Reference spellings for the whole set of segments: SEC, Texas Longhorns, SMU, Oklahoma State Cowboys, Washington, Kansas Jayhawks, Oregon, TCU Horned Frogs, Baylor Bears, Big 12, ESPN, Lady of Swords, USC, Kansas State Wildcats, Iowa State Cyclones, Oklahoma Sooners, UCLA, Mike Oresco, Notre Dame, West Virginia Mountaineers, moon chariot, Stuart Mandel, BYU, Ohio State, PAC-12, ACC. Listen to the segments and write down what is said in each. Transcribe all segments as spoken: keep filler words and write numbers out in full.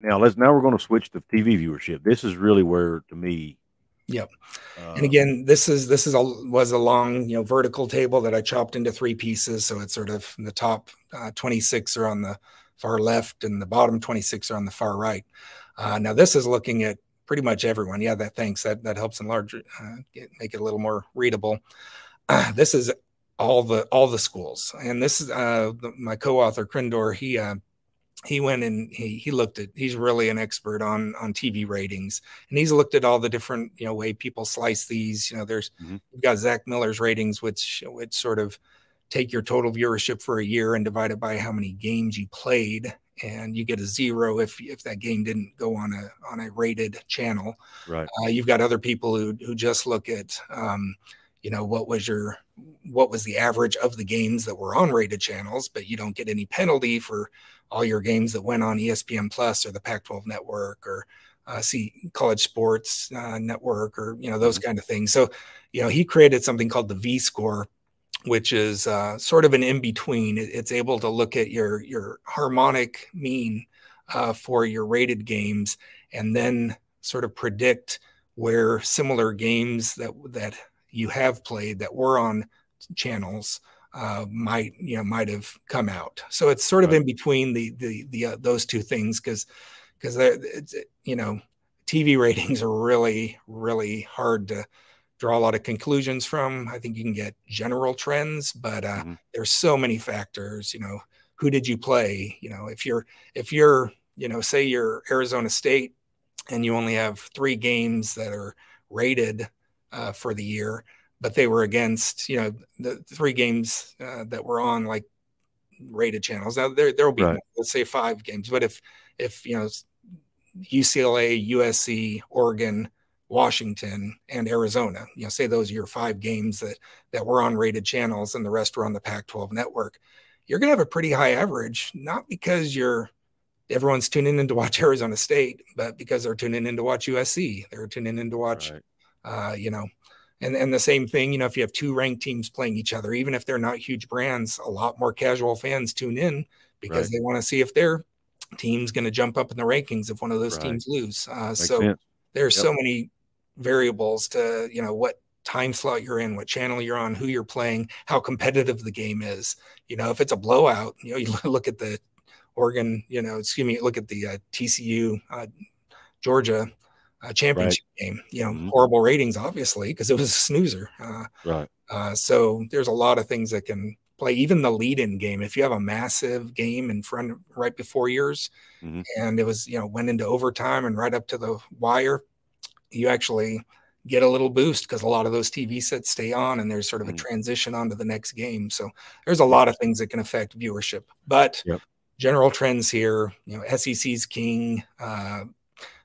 Now let's now we're going to switch to T V viewership. This is really where, to me. Yep. Uh, and again, this is this is a, was a long, you know, vertical table that I chopped into three pieces. So it's sort of the top uh, twenty-six are on the far left, and the bottom twenty-six are on the far right. Uh, now this is looking at pretty much everyone. Yeah, that thanks. That that helps enlarge, uh, get, make it a little more readable. Uh, this is all the all the schools, and this is uh, the, my co-author Krendor. He uh, he went and he he looked at. He's really an expert on on T V ratings, and he's looked at all the different you know way people slice these. You know, there's mm-hmm. You've got Zach Miller's ratings, which which sort of take your total viewership for a year and divide it by how many games you played. And you get a zero if if that game didn't go on a on a rated channel. Right. Uh, you've got other people who who just look at um, you know what was your what was the average of the games that were on rated channels, but you don't get any penalty for all your games that went on E S P N Plus or the Pac twelve network or uh, see College Sports uh, Network or you know those kind of things. So you know he created something called the V score, which is uh, sort of an in-between. It's able to look at your your harmonic mean uh, for your rated games and then sort of predict where similar games that that you have played that were on channels uh, might you know might have come out. So it's sort of right in between the the the uh, those two things because because you know T V ratings are really really hard to draw a lot of conclusions from. I think you can get general trends, but uh, mm-hmm. there's so many factors. You know, who did you play? You know, if you're if you're you know, say you're Arizona State and you only have three games that are rated uh, for the year, but they were against you know the three games uh, that were on like rated channels. Now there there will be right. more, let's say five games, but if if you know U C L A, U S C, Oregon, Washington and Arizona, you know, say those are your five games that that were on rated channels and the rest were on the Pac twelve network, you're going to have a pretty high average, not because you're everyone's tuning in to watch Arizona State, but because they're tuning in to watch U S C, they're tuning in to watch, right. uh, you know, and, and the same thing, you know, if you have two ranked teams playing each other, even if they're not huge brands, a lot more casual fans tune in because right. they want to see if their team's going to jump up in the rankings if one of those right. teams lose. Uh, so sense. There's yep. so many variables to, you know, what time slot you're in, what channel you're on, who you're playing, how competitive the game is. You know, if it's a blowout, you know, you look at the Oregon, you know, excuse me, look at the uh, T C U, uh, Georgia uh, championship right. game, you know, mm-hmm. horrible ratings, obviously, because it was a snoozer. Uh, right. Uh, so there's a lot of things that can play, even the lead-in game. If you have a massive game in front right before yours mm-hmm. and it was, you know, went into overtime and right up to the wire, you actually get a little boost because a lot of those T V sets stay on and there's sort of a transition onto the next game. So there's a lot of things that can affect viewership, but yep. general trends here, you know, S E C's king, uh,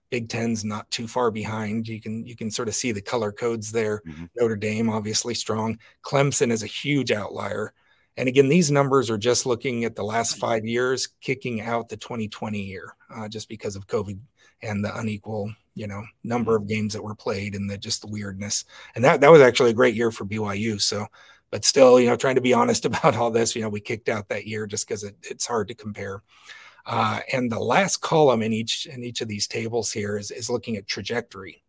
Big Ten's not too far behind. You can, you can sort of see the color codes there. Mm-hmm. Notre Dame, obviously strong. Clemson is a huge outlier. And again, these numbers are just looking at the last five years, kicking out the twenty twenty year, uh, just because of COVID and the unequal, you know, number of games that were played and the, just the weirdness. And that, that was actually a great year for B Y U. So, but still, you know, trying to be honest about all this, you know, we kicked out that year just because it, it's hard to compare. Uh, and the last column in each, in each of these tables here is, is looking at trajectory.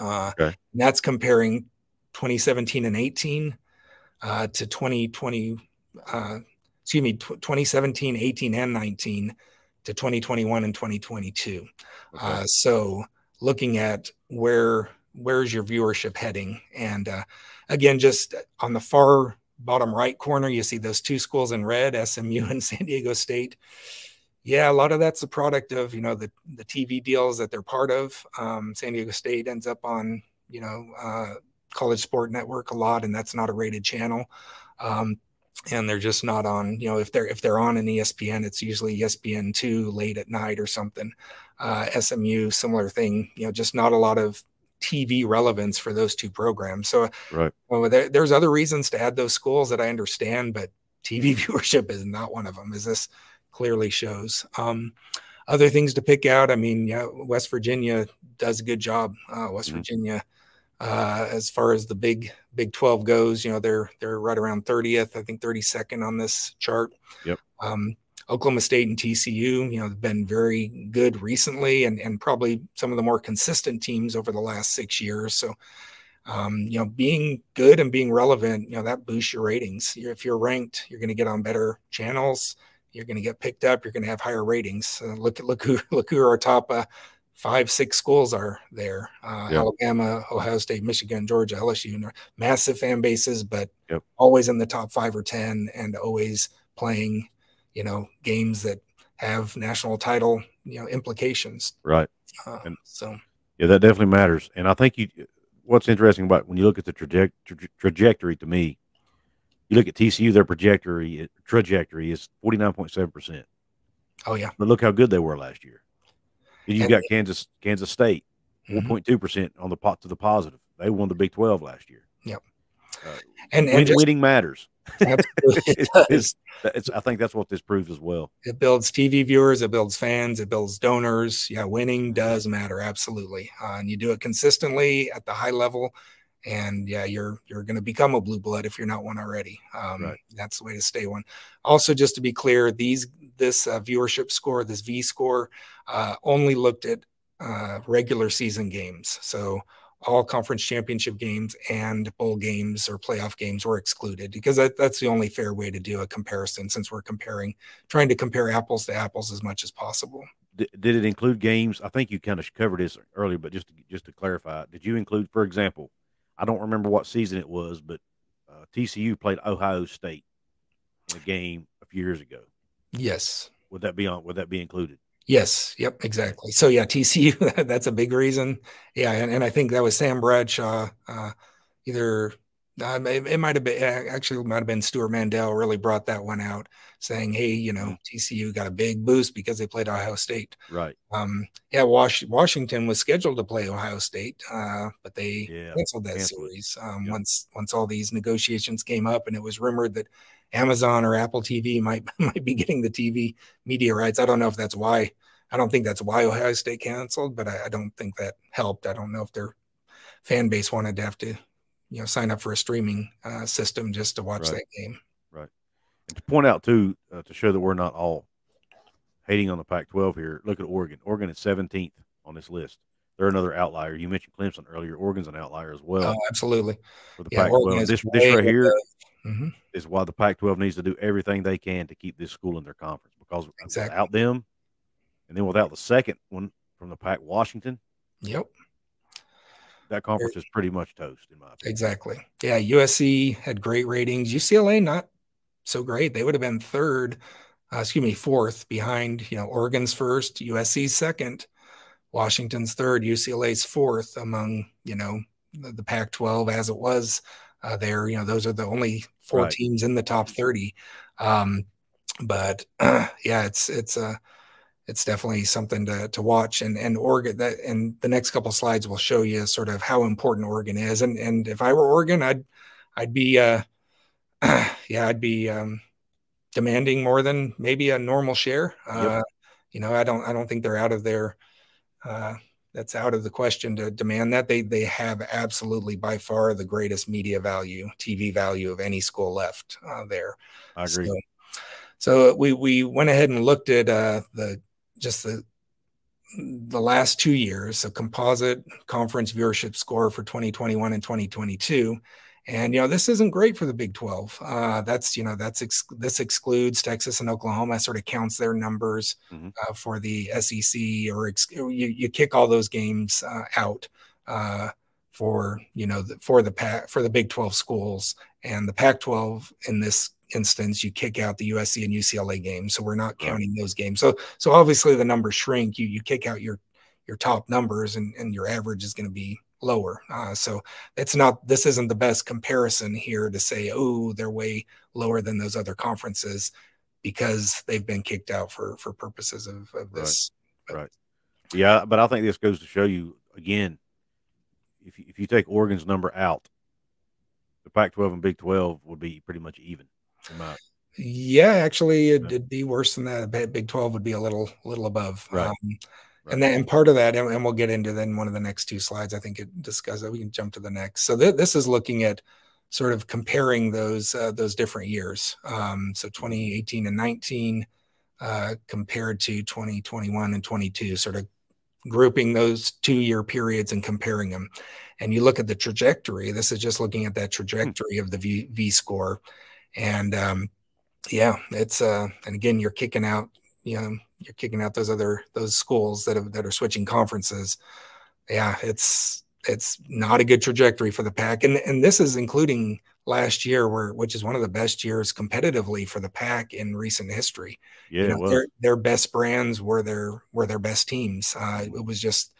Uh, okay. And that's comparing twenty seventeen and eighteen uh, to twenty twenty, uh, excuse me, twenty seventeen, eighteen and nineteen to twenty twenty-one and twenty twenty-two. Okay. Uh, so looking at where, where's your viewership heading? And uh, again, just on the far bottom right corner, you see those two schools in red, S M U and San Diego State. Yeah, a lot of that's a product of, you know, the, the T V deals that they're part of. Um, San Diego State ends up on, you know, uh, College Sport Network a lot, and that's not a rated channel. Um, and they're just not on, you know, if they're, if they're on an E S P N, it's usually E S P N two late at night or something. Uh, S M U, similar thing, you know, just not a lot of T V relevance for those two programs. So right. well, there, there's other reasons to add those schools that I understand, but T V viewership is not one of them, as this clearly shows. Um, other things to pick out. I mean, yeah, West Virginia does a good job. Uh, West mm-hmm. Virginia, Uh, as far as the big, big twelve goes, you know, they're, they're right around thirtieth, I think thirty-second on this chart. Yep. Um, Oklahoma State and T C U, you know, have been very good recently, and, and probably some of the more consistent teams over the last six years. So, um, you know, being good and being relevant, you know, that boosts your ratings. If you're ranked, you're going to get on better channels. You're going to get picked up. You're going to have higher ratings. Uh, look at look who look who our top uh, five, six schools are there: uh, yep. Alabama, Ohio State, Michigan, Georgia, L S U. And massive fan bases, but yep. always in the top five or ten, and always playing, you know, games that have national title, you know, implications. Right. Uh, and so yeah, that definitely matters. And I think you, what's interesting about when you look at the traje tra trajectory to me. You look at T C U, their trajectory trajectory is forty-nine point seven percent. Oh yeah, but look how good they were last year. And you've and, got Kansas Kansas State, one point two percent on the pot to the positive. They won the Big twelve last year. Yep, uh, and, and win, just, winning matters. Absolutely, it does. It's, it's, I think that's what this proves as well. It builds T V viewers, it builds fans, it builds donors. Yeah, winning does matter, absolutely, uh, and you do it consistently at the high level. And yeah, you're you're going to become a blue blood if you're not one already. Um, right. That's the way to stay one. Also, just to be clear, these this uh, viewership score, this V score, uh, only looked at uh, regular season games. So all conference championship games and bowl games or playoff games were excluded, because that, that's the only fair way to do a comparison, since we're comparing, trying to compare apples to apples as much as possible. D did it include games? I think you kind of covered this earlier, but just to, just to clarify, did you include, for example? I don't remember what season it was, but uh, T C U played Ohio State in a game a few years ago. Yes. Would that be on? Would that be included? Yes. Yep. Exactly. So yeah, T C U. That's a big reason. Yeah, and, and I think that was Sam Brecht. Uh, uh, either uh, it, it might have been actually it might have been Stuart Mandel really brought that one out, saying, "Hey, you know, T C U got a big boost because they played Ohio State." Right. Um, yeah, Was Washington was scheduled to play Ohio State, uh, but they yeah, canceled that canceled. series um, yep. once once all these negotiations came up, and it was rumored that Amazon or Apple T V might might be getting the T V media rights. I don't know if that's why. I don't think that's why Ohio State canceled, but I, I don't think that helped. I don't know if their fan base wanted to have to, you know, sign up for a streaming uh, system just to watch right. that game. Right. And to point out, too, uh, to show that we're not all hating on the Pac twelve here, look at Oregon. Oregon is seventeenth on this list. They're another outlier. You mentioned Clemson earlier. Oregon's an outlier as well. Oh, absolutely. For the yeah, Pac twelve. This, this right here mm-hmm. is why the Pac twelve needs to do everything they can to keep this school in their conference, because exactly. without them, and then without the second one from the Pac, Washington. Yep. That conference is pretty much toast, in my opinion. Exactly. Yeah, U S C had great ratings. U C L A, not so great. They would have been third, uh, excuse me, fourth behind, you know, Oregon's first, U S C's second, Washington's third, U C L A's fourth among, you know, the, the Pac twelve as it was uh, there. You know, those are the only four right. teams in the top thirty. Um, but, uh, yeah, it's it's a uh, it's definitely something to, to watch, and, and Oregon that, and the next couple of slides will show you sort of how important Oregon is. And, and if I were Oregon, I'd, I'd be, uh, yeah, I'd be, um, demanding more than maybe a normal share. Uh, yep. you know, I don't, I don't think they're out of their, uh, that's out of the question to demand that. They, they have absolutely by far the greatest media value, T V value of any school left uh, there. I agree. So, so we, we went ahead and looked at, uh, the, just the the last two years, so composite conference viewership score for twenty twenty-one and twenty twenty-two, and you know this isn't great for the Big twelve. Uh, that's you know that's ex this excludes Texas and Oklahoma. Sort of counts their numbers mm-hmm. uh, for the S E C, or ex you, you kick all those games uh, out uh, for you know the, for the pack for the Big twelve schools, and the Pac twelve in this instance, you kick out the U S C and U C L A games, so we're not counting those games. So, so obviously the numbers shrink. You you kick out your your top numbers, and and your average is going to be lower. Uh, so it's not this isn't the best comparison here to say, oh, they're way lower than those other conferences because they've been kicked out for for purposes of, of this. Right. right. Yeah, but I think this goes to show you again, if you, if you take Oregon's number out, the Pac twelve and Big twelve would be pretty much even. Not. Yeah, actually, it, it'd be worse than that. Big twelve would be a little, little above, right. Um, right. and then and part of that, and, and we'll get into then one of the next two slides. I think it discusses that. We can jump to the next. So th this is looking at sort of comparing those uh, those different years. Um, so twenty eighteen and nineteen, uh, compared to twenty twenty-one and twenty-two, sort of grouping those two-year periods and comparing them. And you look at the trajectory. This is just looking at that trajectory of the V, v score. And um, yeah, it's uh, and again, you're kicking out, you know, you're kicking out those other those schools that have, that are switching conferences. Yeah, it's it's not a good trajectory for the PAC, and and this is including last year, where which is one of the best years competitively for the PAC in recent history. Yeah, you know, well, their, their best brands were their were their best teams. Uh, it was just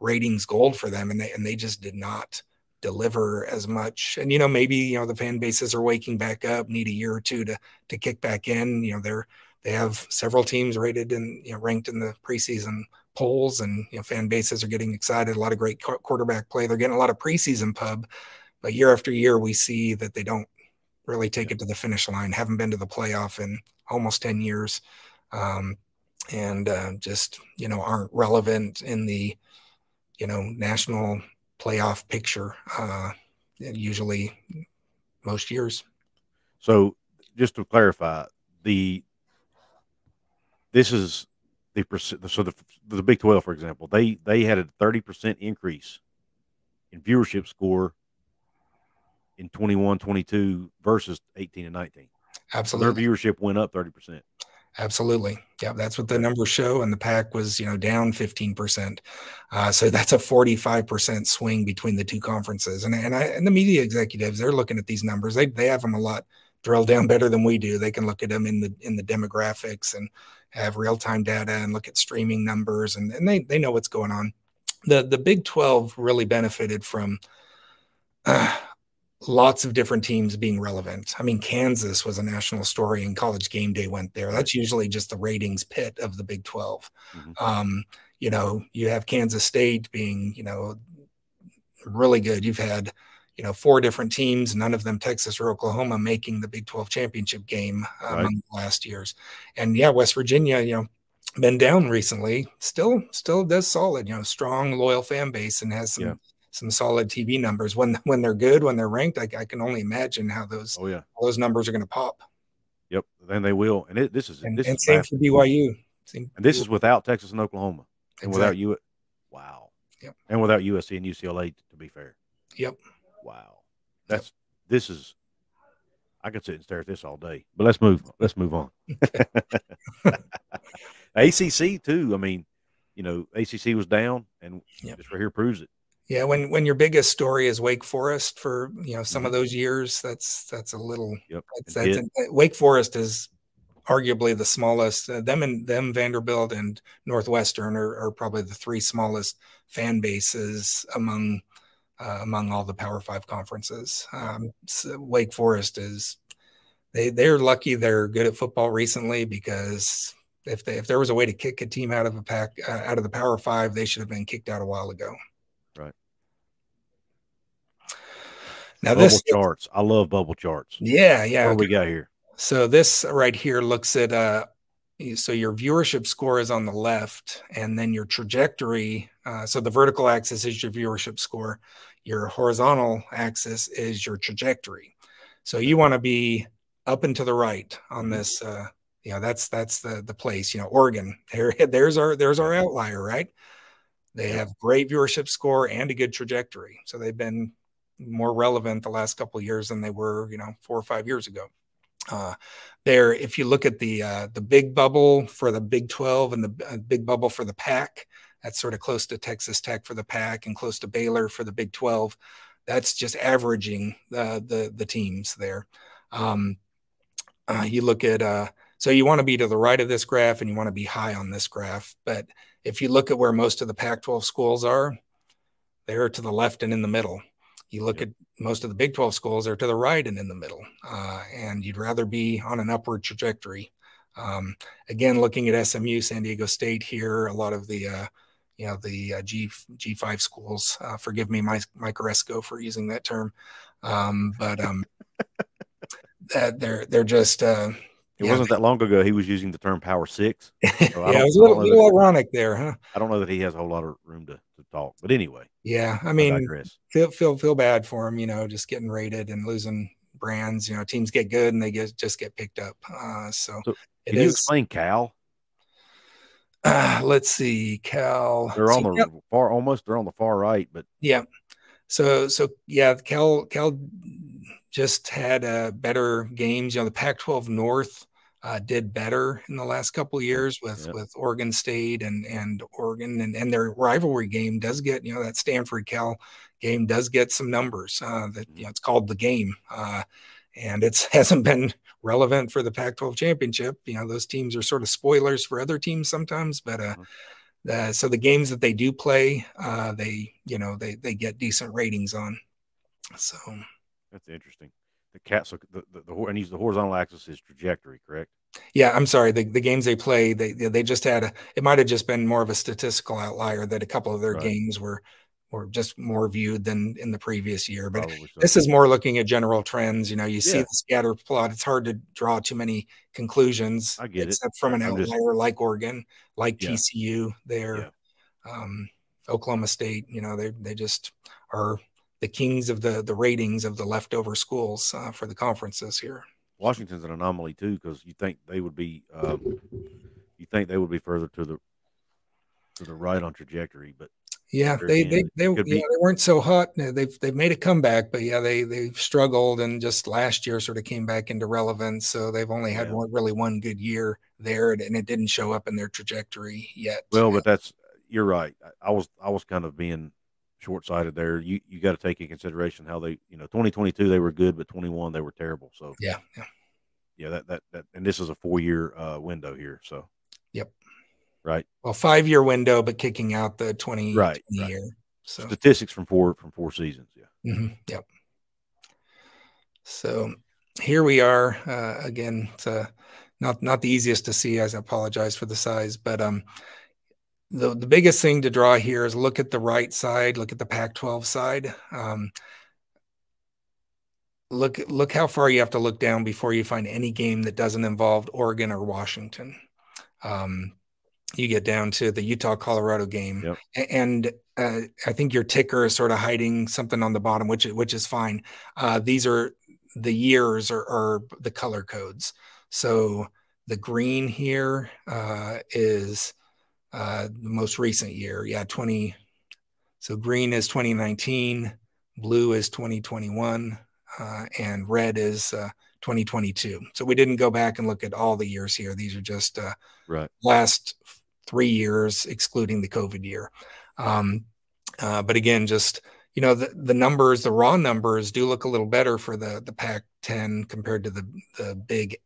ratings gold for them, and they and they just did not deliver as much. And you know, maybe you know the fan bases are waking back up, need a year or two to to kick back in. You know, they're they have several teams rated and you know ranked in the preseason polls, and you know fan bases are getting excited. A lot of great quarterback play. They're getting a lot of preseason pub. But year after year, we see that they don't really take it to the finish line. Haven't been to the playoff in almost ten years, um, and uh, just you know aren't relevant in the you know national playoff picture. Uh, usually, most years. So, just to clarify, the this is the so the the Big twelve, for example, they they had a thirty percent increase in viewership score in twenty-one, twenty-two versus eighteen and nineteen. Absolutely. Their viewership went up thirty percent. Absolutely. Yeah, that's what the numbers show. And the PAC was, you know, down fifteen percent. Uh, so that's a forty-five percent swing between the two conferences. And, and, I, and the media executives, they're looking at these numbers. They, they have them a lot drilled down better than we do. They can look at them in the, in the demographics and have real-time data and look at streaming numbers. And, and they, they know what's going on. The, the Big twelve really benefited from uh, – lots of different teams being relevant. I mean, Kansas was a national story, and College Game Day went there. That's usually just the ratings pit of the Big twelve. Mm-hmm. um, you know, you have Kansas State being, you know, really good. You've had, you know, four different teams, none of them Texas or Oklahoma, making the Big twelve championship game um, right. among the last years. And yeah, West Virginia, you know, been down recently, still, still does solid, you know, strong, loyal fan base and has some, yeah. some solid T V numbers when, when they're good, when they're ranked. I, I can only imagine how those, oh, yeah. how those numbers are going to pop. Yep. Then they will. And it, this is, and, this and is same for B Y U. Same and this B Y U. Is without Texas and Oklahoma and exactly. without you. Wow. Yep. And without U S C and U C L A, to be fair. Yep. Wow. That's, yep. this is, I could sit and stare at this all day, but let's move, let's move on. A C C too. I mean, you know, A C C was down, and yep. this right here proves it. Yeah, when when your biggest story is Wake Forest for you know some of those years, that's that's a little. Yep. That's, that's an, Wake Forest is arguably the smallest. Uh, them and them Vanderbilt and Northwestern are, are probably the three smallest fan bases among uh, among all the Power Five conferences. Um, so Wake Forest is they they're lucky they're good at football recently, because if they if there was a way to kick a team out of a pack uh, out of the Power Five, they should have been kicked out a while ago. Right. Now bubble this charts. I love bubble charts. Yeah. Yeah. What do we got here? So this right here looks at, uh, so your viewership score is on the left, and then your trajectory. Uh, so the vertical axis is your viewership score. Your horizontal axis is your trajectory. So you want to be up and to the right on this, uh, you know, that's, that's the, the place, you know, Oregon there, there's our, there's our outlier, right? They have great viewership score and a good trajectory. So they've been more relevant the last couple of years than they were, you know, four or five years ago. Uh, there, if you look at the uh, the big bubble for the Big twelve and the uh, big bubble for the PAC, that's sort of close to Texas Tech for the PAC and close to Baylor for the Big twelve. That's just averaging uh, the, the teams there. Um, uh, you look at, uh, so you want to be to the right of this graph, and you want to be high on this graph. But if you look at where most of the Pac twelve schools are, they're to the left and in the middle. You look yeah. at most of the Big twelve schools, they're to the right and in the middle. Uh, and you'd rather be on an upward trajectory. Um, again, looking at S M U, San Diego State here, a lot of the, uh, you know, the uh, G, G5 schools, uh, forgive me, my, Mike Oresco for using that term. Um, but um, that they're, they're just... Uh, It yeah. wasn't that long ago he was using the term power six. So yeah, it was a little, little ironic there, huh? I don't know that he has a whole lot of room to, to talk, but anyway. Yeah, I mean, I feel, feel, feel bad for him, you know, just getting rated and losing brands. You know, teams get good and they get just get picked up. Uh, so, so it can is, you explain Cal? Uh, let's see, Cal. They're on so, the yep. far, almost. They're on the far right, but yeah. So, so yeah, Cal, Cal just had uh, better games. You know, the Pac twelve North uh, did better in the last couple of years with yep. with Oregon State and and Oregon, and and their rivalry game does get, you know, that Stanford Cal game does get some numbers. Uh, that you know, it's called the game. Uh, And it hasn't been relevant for the Pac twelve championship. You know, those teams are sort of spoilers for other teams sometimes. But uh, uh, so the games that they do play, uh, they, you know, they they get decent ratings on. So that's interesting. The cat, so the, the, the and he's the horizontal axis is trajectory, correct? Yeah, I'm sorry. The, the games they play, they they just had a. It might have just been more of a statistical outlier that a couple of their right. games were. Or just more viewed than in the previous year. But so. This is more looking at general trends. You know, you yeah. see the scatter plot. It's hard to draw too many conclusions. I get except it. from an I'm outlier just... like Oregon, like yeah. T C U there, yeah. um, Oklahoma State. You know, they they just are the kings of the the ratings of the leftover schools uh, for the conferences here. Washington's an anomaly too, because you think they would be, um, you think they would be further to the to the right on trajectory, but. Yeah, they they they, yeah, they weren't so hot. They've they've made a comeback, but yeah, they they've struggled and just last year sort of came back into relevance. So they've only had yeah. one really one good year there, and it didn't show up in their trajectory yet. Well, yeah. but that's you're right. I was I was kind of being short sighted there. You you got to take in consideration how they you know twenty twenty-two they were good, but twenty-one they were terrible. So yeah, yeah, yeah. That that that and this is a four year uh, window here. So yep. Right. Well, five year window, but kicking out the twenty right, right. year. So statistics from four from four seasons. Yeah. Mm-hmm. Yep. So here we are uh, again. It's uh, not not the easiest to see. I apologize for the size, but um, the the biggest thing to draw here is look at the right side. Look at the Pac twelve side. Um, look look how far you have to look down before you find any game that doesn't involve Oregon or Washington. Um, You get down to the Utah-Colorado game, yep. and uh, I think your ticker is sort of hiding something on the bottom, which which is fine. Uh, these are the years or, or the color codes. So the green here uh, is uh, the most recent year, yeah, twenty. So green is twenty nineteen, blue is twenty twenty-one, uh, and red is. Uh, twenty twenty-two. So we didn't go back and look at all the years here. These are just uh, right. last three years, excluding the COVID year. Um, uh, but again, just, you know, the, the numbers, the raw numbers do look a little better for the, the Pac ten compared to the, the Big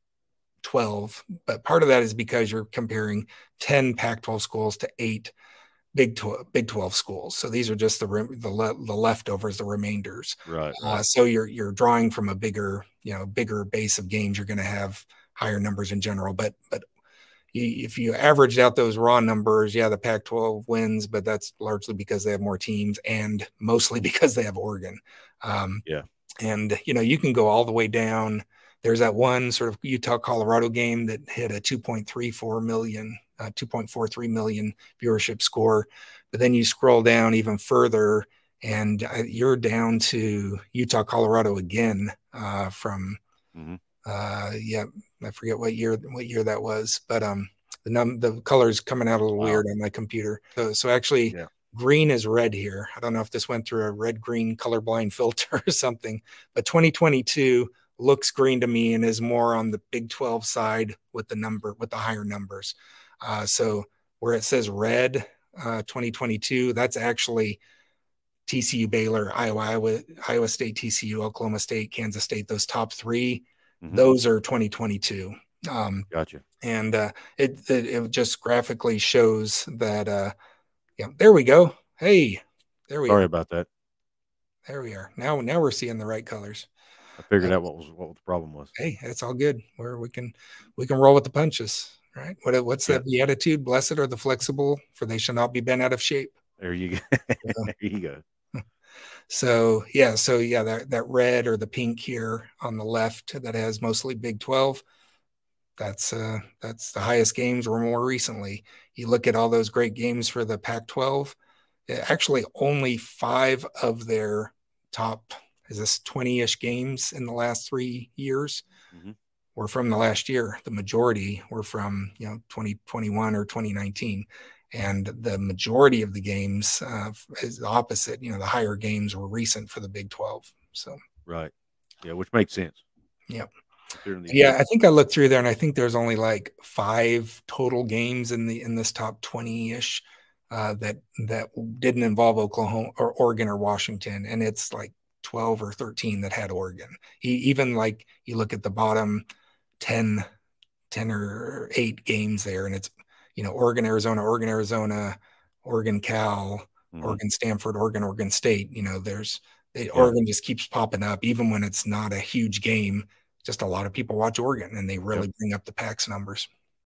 twelve. But part of that is because you're comparing ten Pac twelve schools to eight Big twelve, Big twelve schools. So these are just the the, le the leftovers, the remainders. Right. Uh, so you're you're drawing from a bigger you know bigger base of games. You're going to have higher numbers in general. But but if you averaged out those raw numbers, yeah, the Pac twelve wins, but that's largely because they have more teams and mostly because they have Oregon. Um, yeah. And you know you can go all the way down. There's that one sort of Utah-Colorado game that hit a two point three four million. Uh, two point four three million viewership score, but then you scroll down even further, and uh, you're down to Utah, Colorado again uh, from, mm-hmm. uh, yeah, I forget what year what year that was, but um, the num the color's coming out a little wow. weird on my computer. So so actually, yeah. green is red here. I don't know if this went through a red-green colorblind filter or something, but twenty twenty-two. Looks green to me and is more on the Big twelve side with the number with the higher numbers. Uh, so where it says red uh, twenty twenty-two, that's actually T C U, Baylor, Iowa, Iowa, Iowa State, T C U, Oklahoma State, Kansas State. Those top three, mm-hmm. those are twenty twenty-two. Um, gotcha. And uh, it, it it just graphically shows that. Uh, yeah, there we go. Hey, there we. Sorry are. about that. There we are. Now now we're seeing the right colors. I figured out what was what the problem was. Hey, that's all good. Where we can we can roll with the punches, right? What what's yeah. that beatitude? Blessed are the flexible, for they shall not be bent out of shape. There you go. So, there you go. So yeah, so yeah, that that red or the pink here on the left that has mostly Big twelve. That's uh that's the highest games or more recently. You look at all those great games for the Pac twelve. Actually, only five of their top. Is this twenty-ish games in the last three years? Mm-hmm. were from the last year. The majority were from, you know, twenty twenty-one or twenty nineteen. And the majority of the games uh, is the opposite. You know, the higher games were recent for the Big twelve. So, right. Yeah. Which makes sense. Yeah. Yeah. I think I looked through there and I think there's only like five total games in the, in this top twenty ish uh, that, that didn't involve Oklahoma or Oregon or Washington. And it's like twelve or thirteen that had Oregon. He, even like you look at the bottom ten, ten or eight games there, and it's, you know, Oregon, Arizona, Oregon, Arizona, Oregon, Cal, mm-hmm. Oregon, Stanford, Oregon, Oregon State. You know, there's they, yeah. Oregon just keeps popping up, even when it's not a huge game. Just a lot of people watch Oregon, and they really yep. bring up the PAC's numbers.